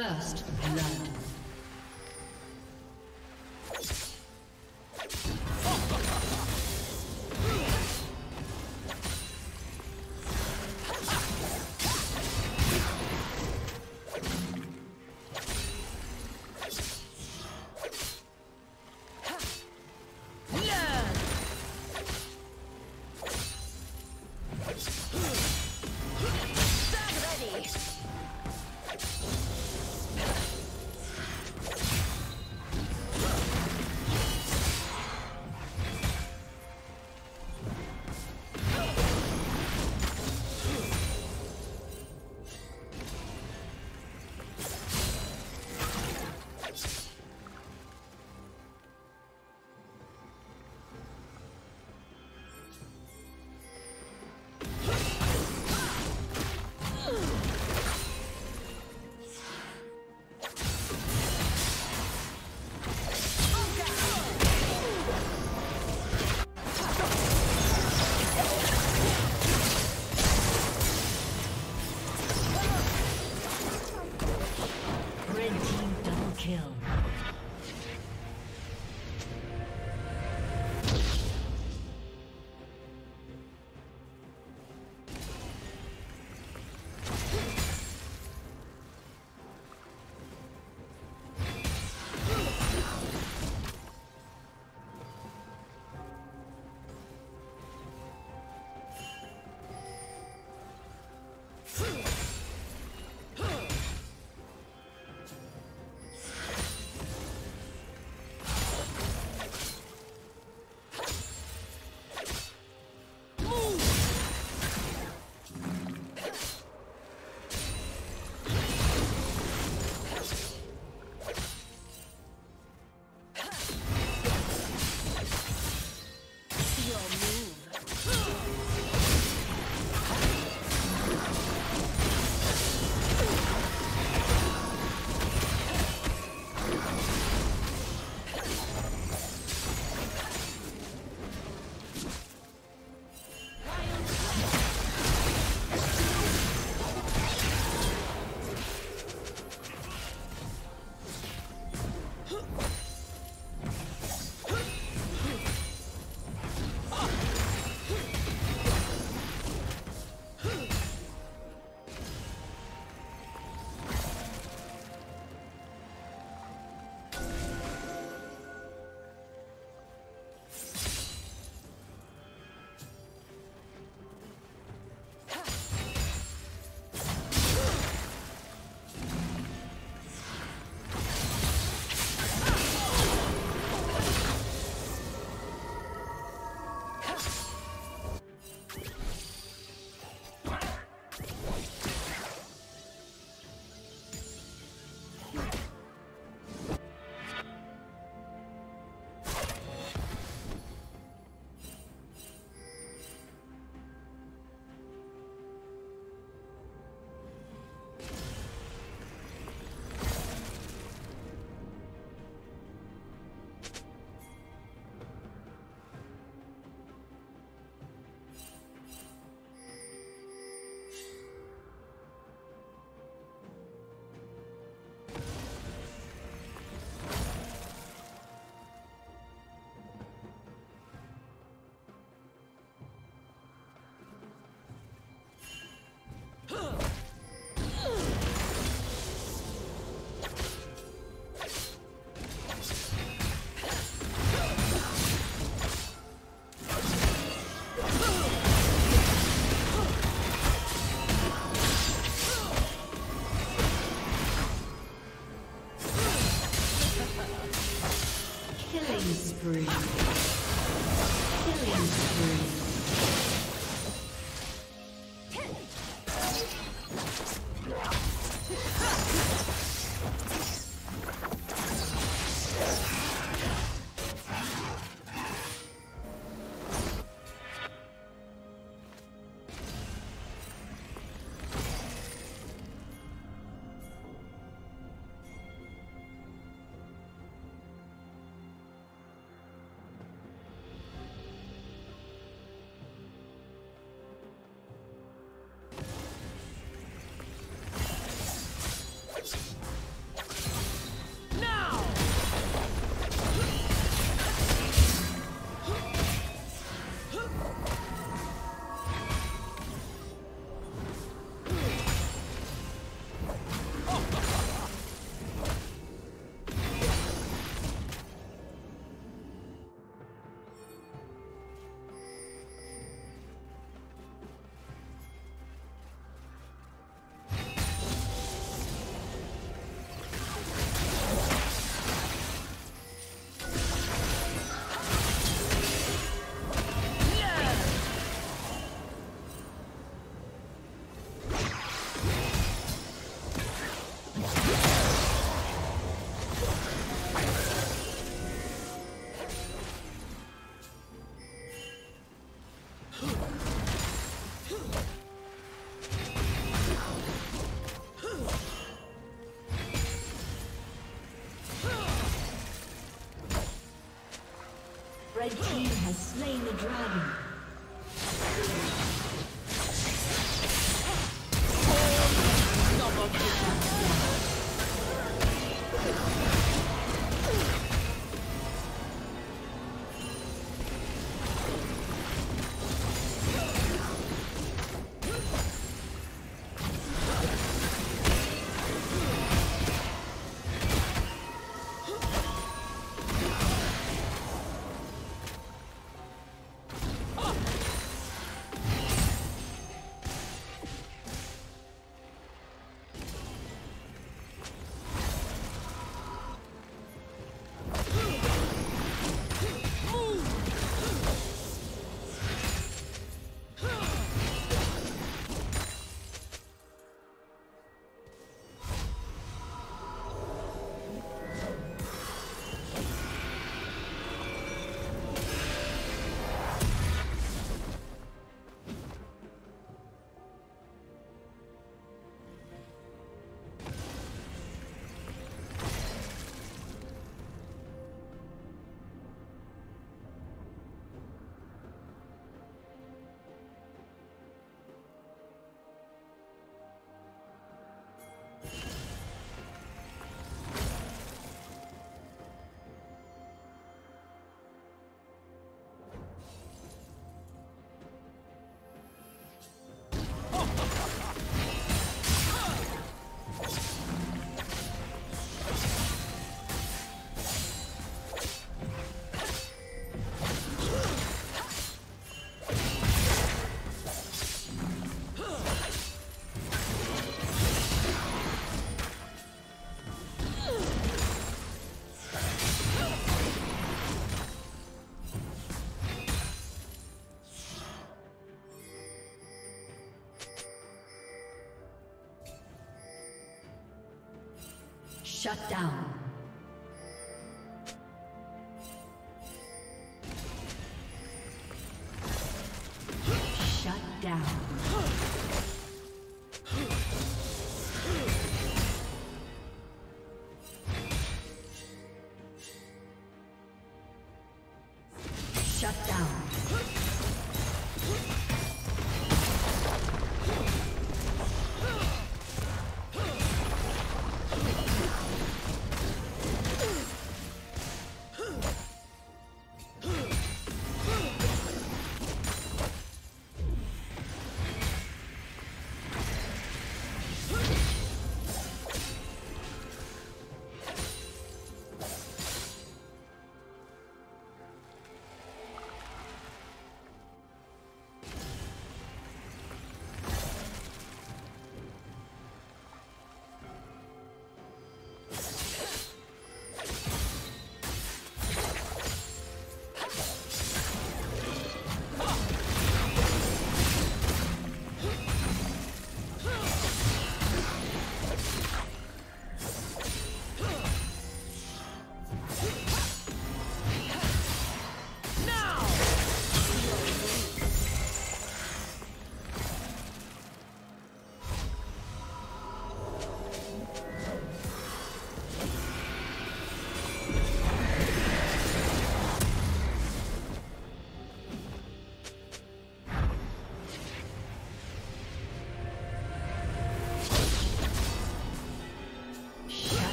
First blood. Red team has slain the dragon. Shut down.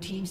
Blue team's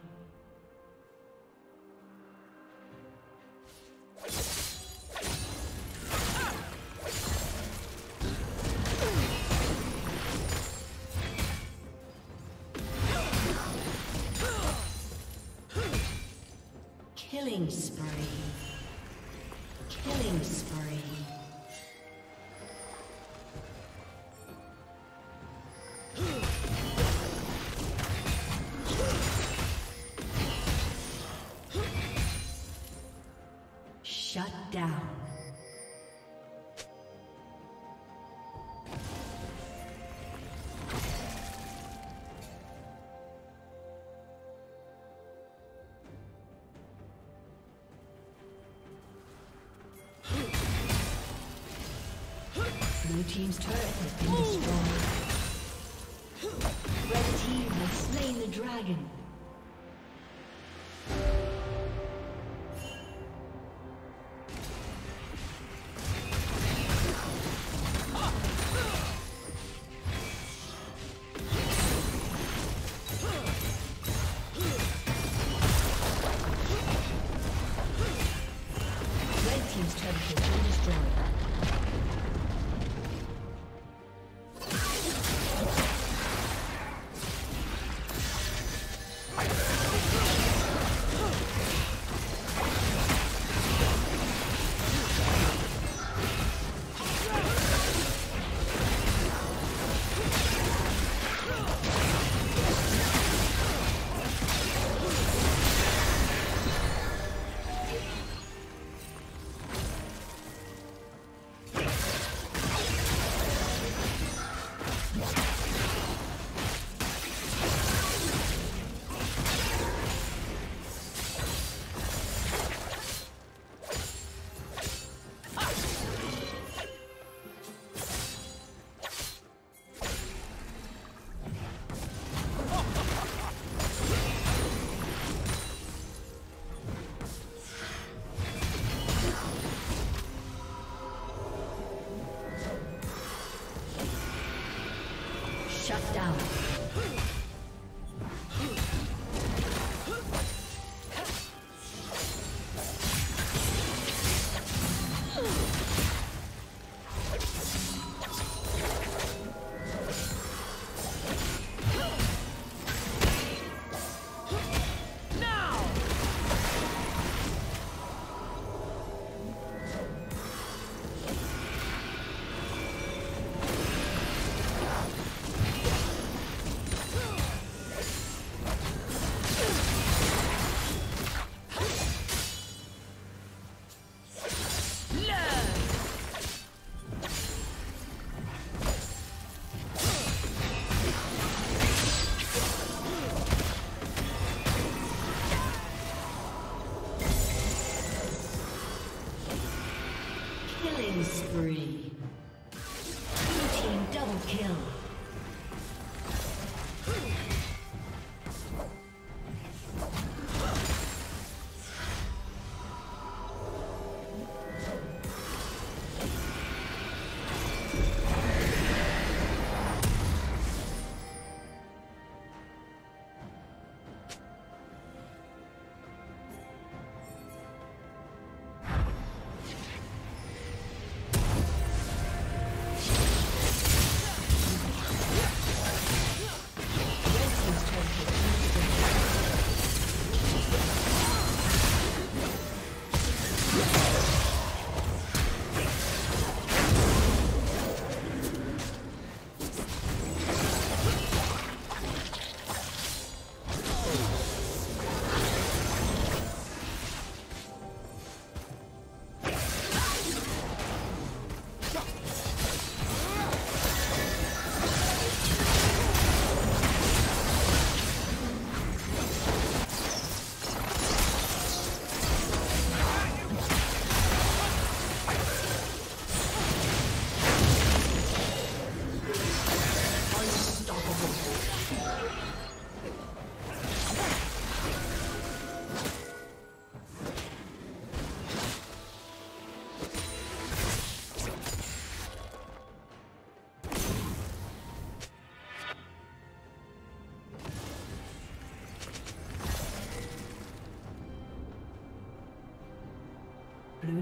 Shut down. Blue team's turret has been destroyed. Red team has slain the dragon. Shut down. Spree. Blue team double kill. Blue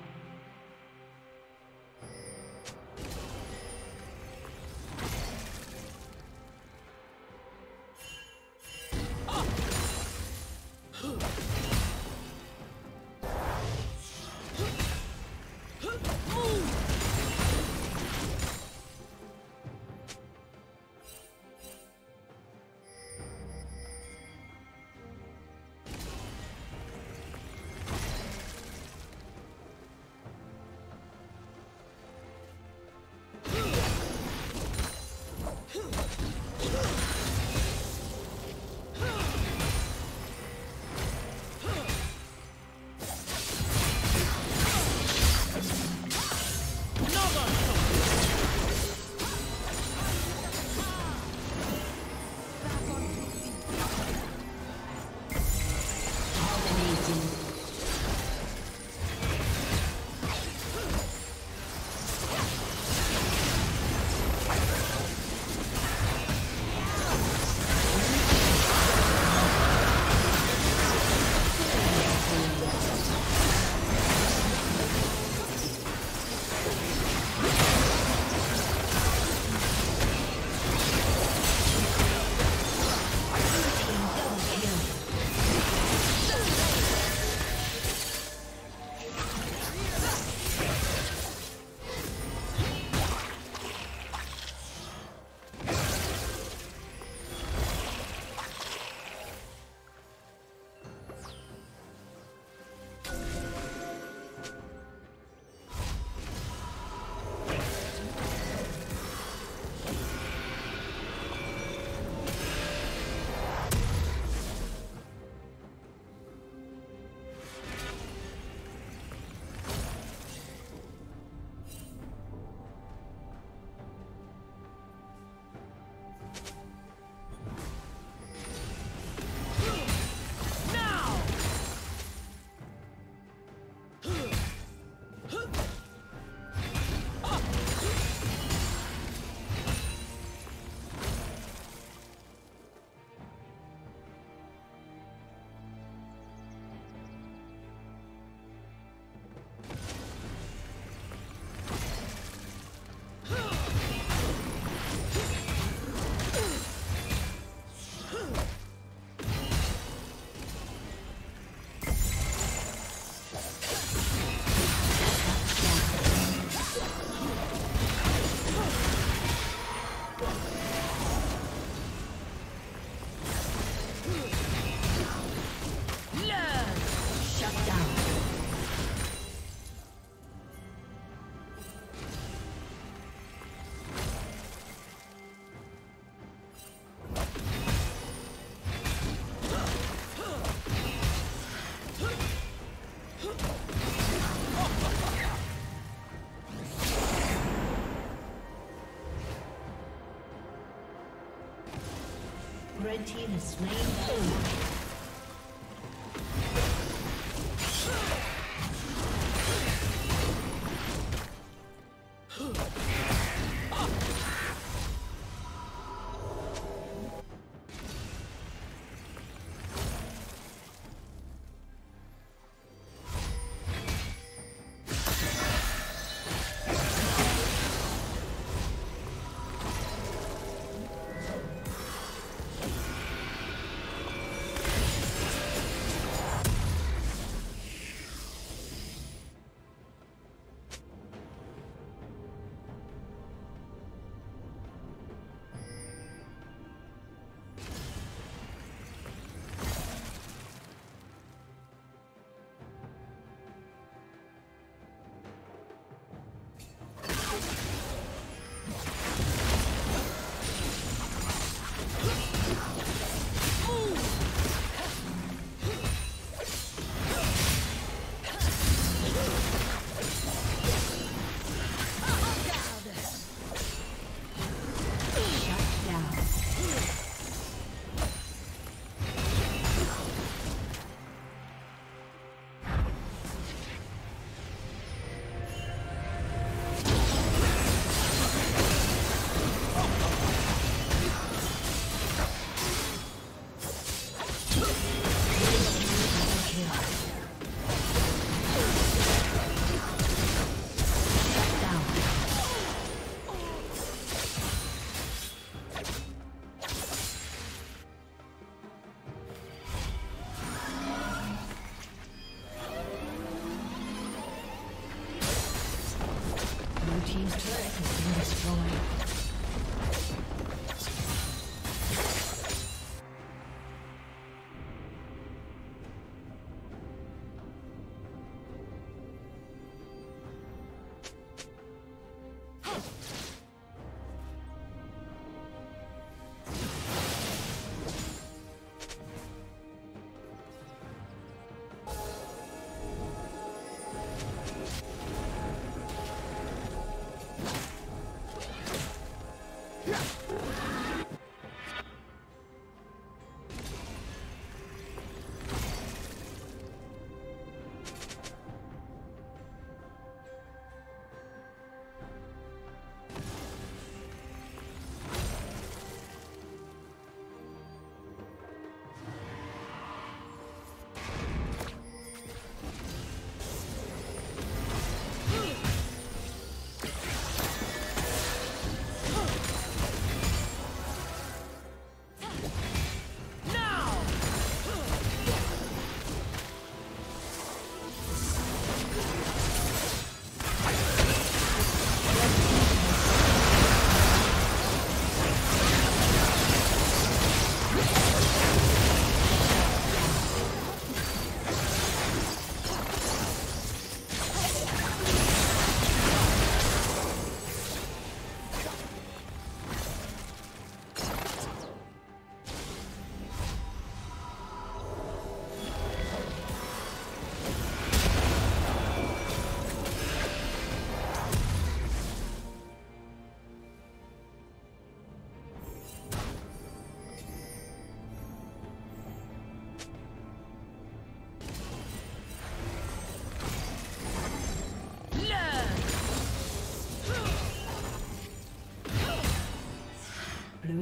Red team has slain the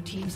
team's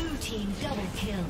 Blue team's turret has been destroyed. Double kill.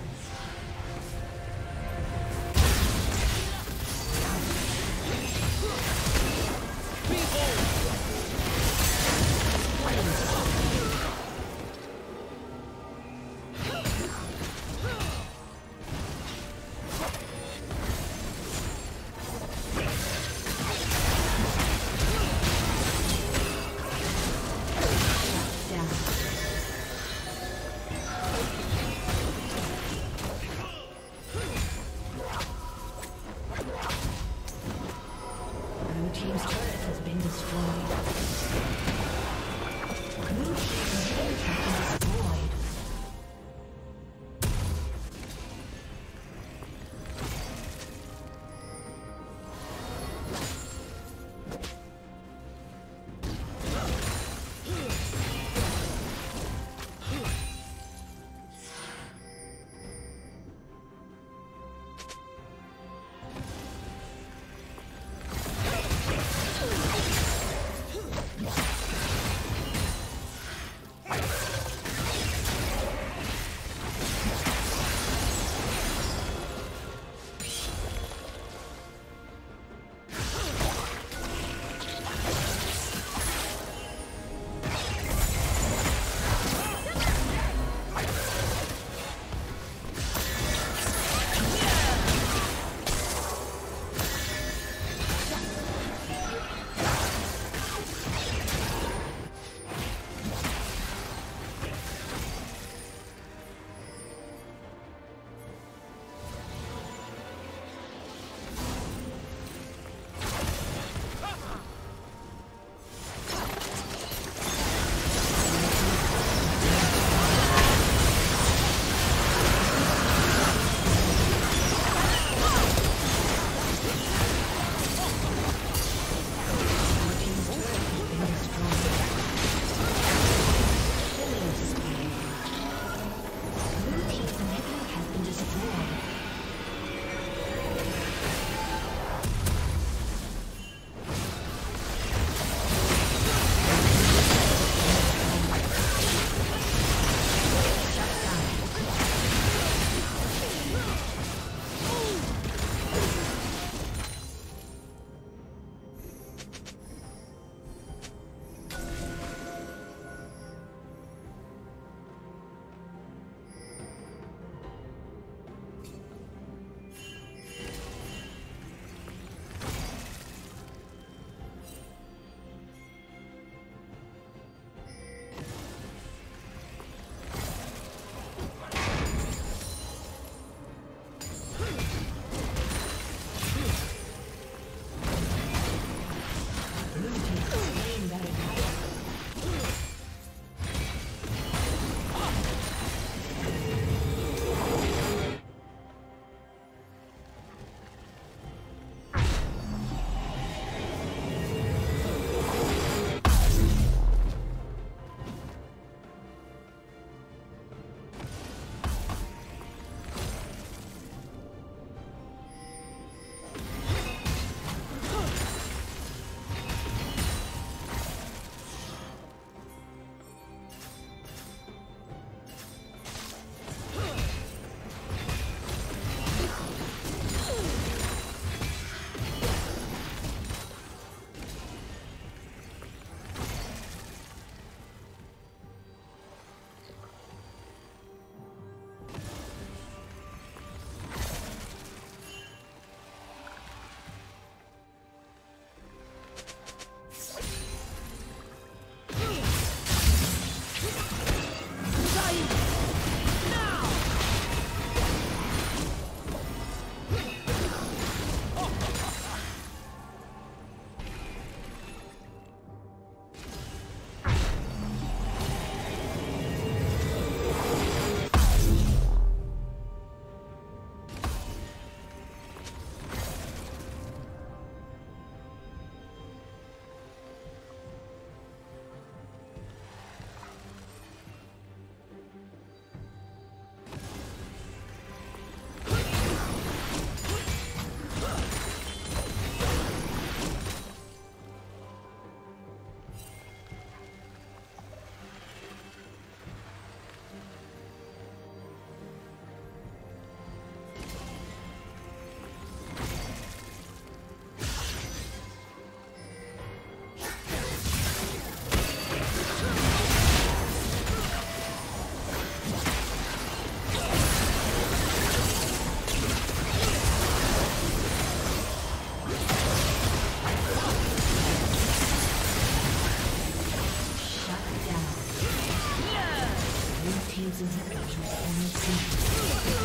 team's inhibitor is on the team.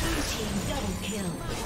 Blue team double kill.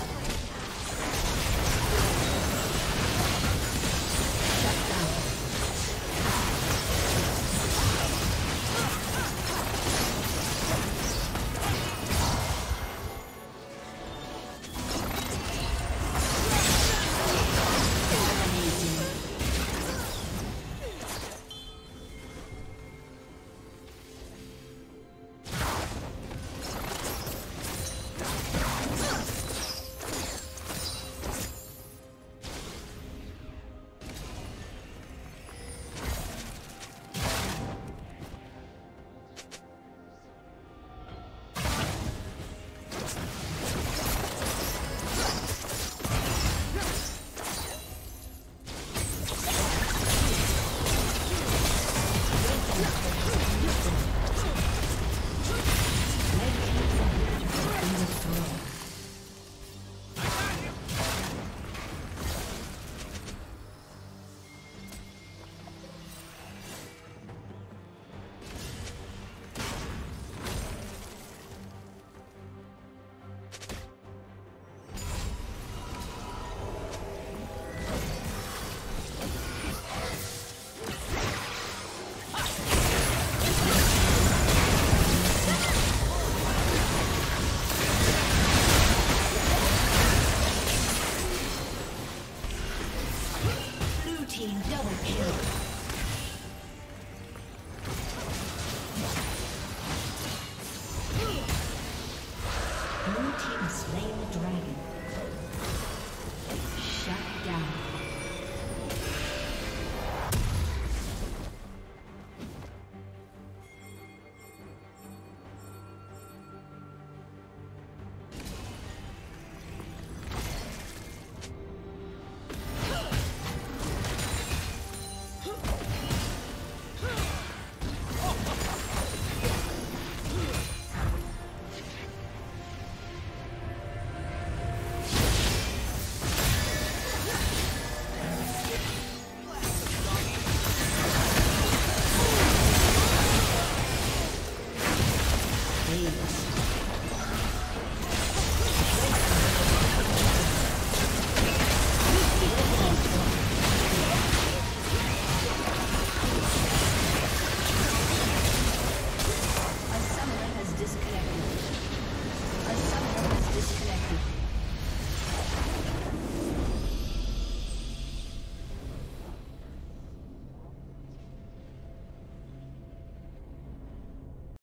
A summoner has disconnected.